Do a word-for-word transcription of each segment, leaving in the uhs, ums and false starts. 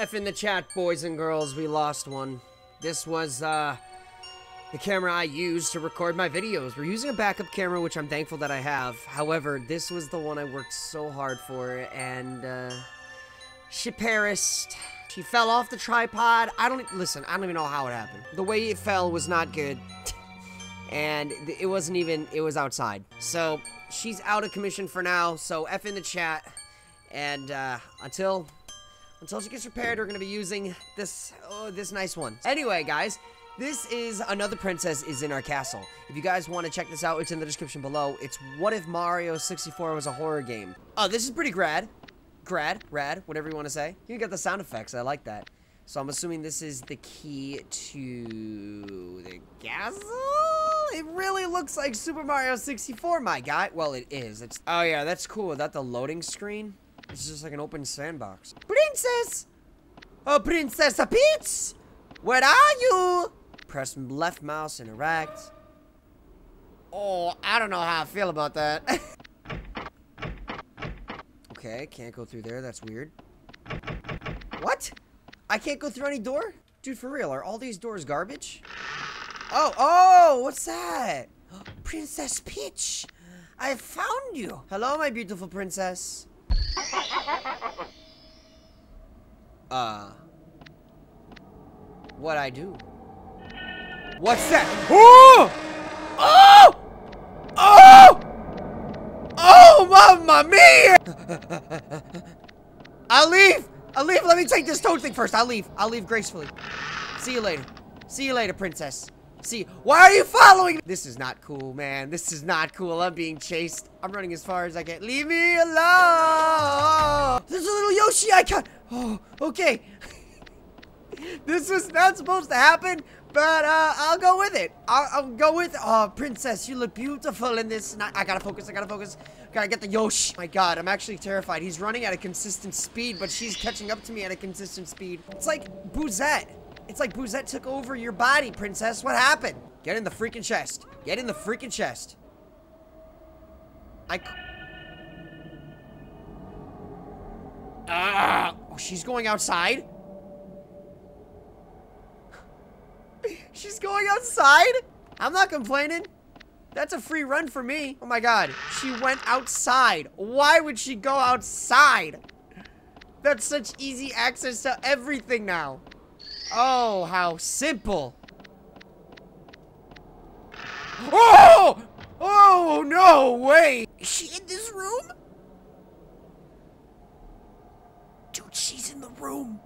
F in the chat, boys and girls, we lost one. This was, uh, the camera I used to record my videos. We're using a backup camera, which I'm thankful that I have. However, this was the one I worked so hard for, and, uh, she perished. She fell off the tripod. I don't, listen, I don't even know how it happened. The way it fell was not good, and it wasn't even, it was outside. So, she's out of commission for now, so F in the chat, and, uh, until... Until she gets repaired, we're gonna be using this, oh, this nice one. Anyway, guys, this is Another Princess Is in Our Castle. If you guys want to check this out, it's in the description below. It's what if Mario sixty-four was a horror game? Oh, this is pretty grad. Grad, rad, whatever you want to say. You got the sound effects, I like that. So I'm assuming this is the key to the castle? It really looks like Super Mario sixty-four, my guy. Well, it is. It's oh yeah, that's cool. Is that the loading screen? It's just like an open sandbox. Princess! Oh, Princess Peach! Where are you? Press left mouse, interact. Oh, I don't know how I feel about that. Okay, can't go through there. That's weird. What? I can't go through any door? Dude, for real, are all these doors garbage? Oh, oh, what's that? Princess Peach! I found you! Hello, my beautiful princess. Uh, what I do? What's that? Oh! Oh! Oh! Oh, mamma mia! I'll leave! I'll leave! Let me take this toad thing first. I'll leave. I'll leave gracefully. See you later. See you later, princess. See, why are you following? This is not cool, man. This is not cool. I'm being chased. I'm running as far as I can. Leave me alone. There's a little Yoshi icon. Oh, okay. This was not supposed to happen, but uh, I'll go with it. I'll, I'll go with. Oh, princess, you look beautiful in this. Not, I gotta focus. I gotta focus. Gotta get the Yoshi. My God, I'm actually terrified. He's running at a consistent speed, but she's catching up to me at a consistent speed. It's like Boosette. It's like Boosette took over your body, princess. What happened? Get in the freaking chest. Get in the freaking chest. I... Ah! Oh, she's going outside? She's going outside? I'm not complaining. That's a free run for me. Oh my God. She went outside. Why would she go outside? That's such easy access to everything now. Oh, how simple. Oh! Oh, no way! Is she in this room? Dude, she's in the room.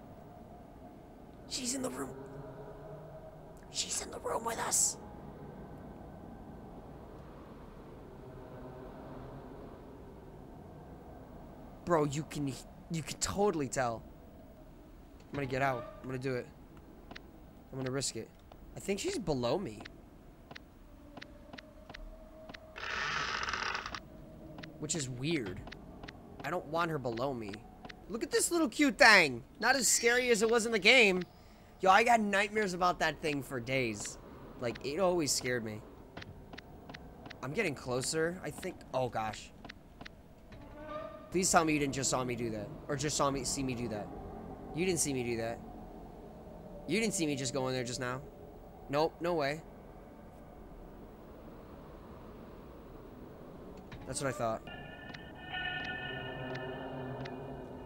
She's in the room. She's in the room with us. Bro, you can, you can totally tell. I'm gonna get out. I'm gonna do it. I'm gonna risk it. I think she's below me. Which is weird. I don't want her below me. Look at this little cute thing. Not as scary as it was in the game. Yo, I got nightmares about that thing for days. Like, it always scared me. I'm getting closer, I think. Oh, gosh. Please tell me you didn't just saw me do that. Or just saw me see me do that. You didn't see me do that. You didn't see me just go in there just now. Nope, no way. That's what I thought.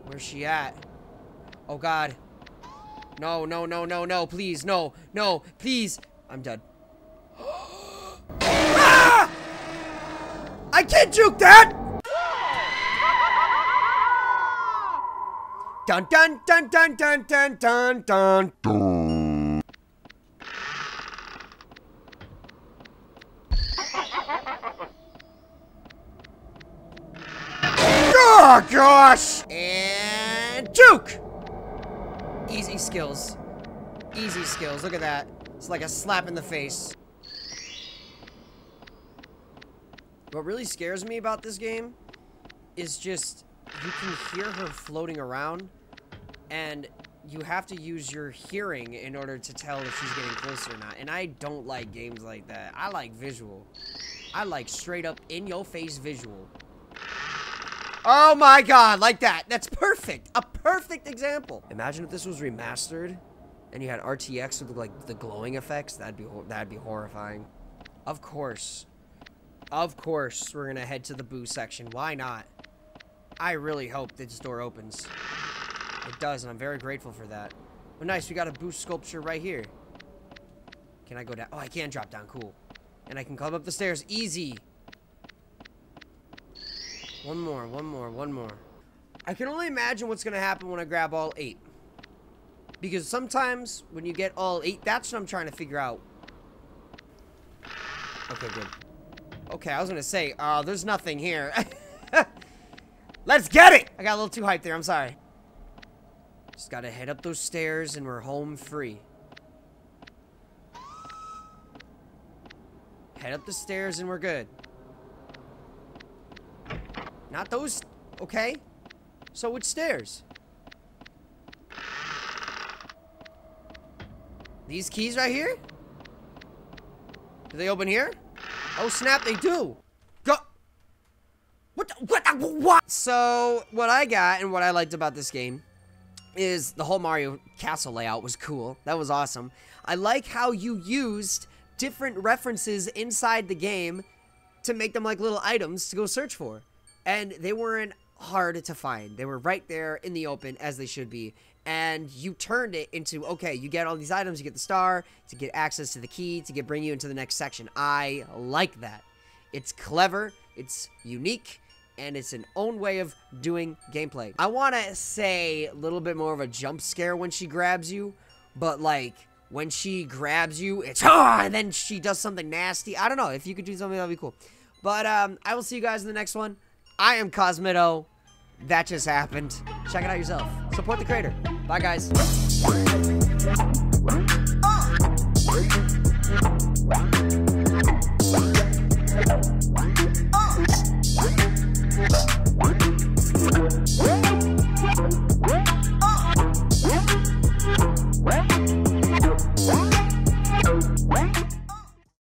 Where's she at? Oh God. No, no, no, no, no, please, no, no, please. I'm dead. Ah! I can't juke that! Dun dun dun dun dun dun dun dun dun. Oh gosh! And juke! Easy skills. Easy skills. Look at that. It's like a slap in the face. What really scares me about this game is just you can hear her floating around. And you have to use your hearing in order to tell if she's getting closer or not. And I don't like games like that. I like visual. I like straight up in your face visual. Oh my god, like that. That's perfect. A perfect example. Imagine if this was remastered and you had R T X with like the glowing effects. That'd be that'd be horrifying. Of course. Of course we're gonna head to the boo section. Why not? I really hope this door opens. It does, and I'm very grateful for that. Oh nice, we got a boo sculpture right here. Can I go down? Oh, I can drop down, cool. And I can climb up the stairs. Easy. One more, one more, one more. I can only imagine what's gonna happen when I grab all eight. Because sometimes when you get all eight, that's what I'm trying to figure out. Okay, good. Okay, I was gonna say, uh, there's nothing here. Let's get it! I got a little too hyped there, I'm sorry. Just gotta head up those stairs and we're home free. Head up the stairs and we're good. Not those, okay? So it's stairs. These keys right here? Do they open here? Oh snap, they do. Go. What? The, what? The, what? So what I got and what I liked about this game is the whole Mario castle layout was cool. That was awesome. I like how you used different references inside the game to make them like little items to go search for. And they weren't hard to find. They were right there in the open, as they should be. And you turned it into, okay, you get all these items, you get the star, to get access to the key, to get bring you into the next section. I like that. It's clever, it's unique, and it's an own way of doing gameplay. I want to say a little bit more of a jump scare when she grabs you, but like, when she grabs you, it's, ah, and then she does something nasty. I don't know, if you could do something, that would be cool. But um, I will see you guys in the next one. I am Cosmitto. That just happened. Check it out yourself. Support the creator. Bye, guys.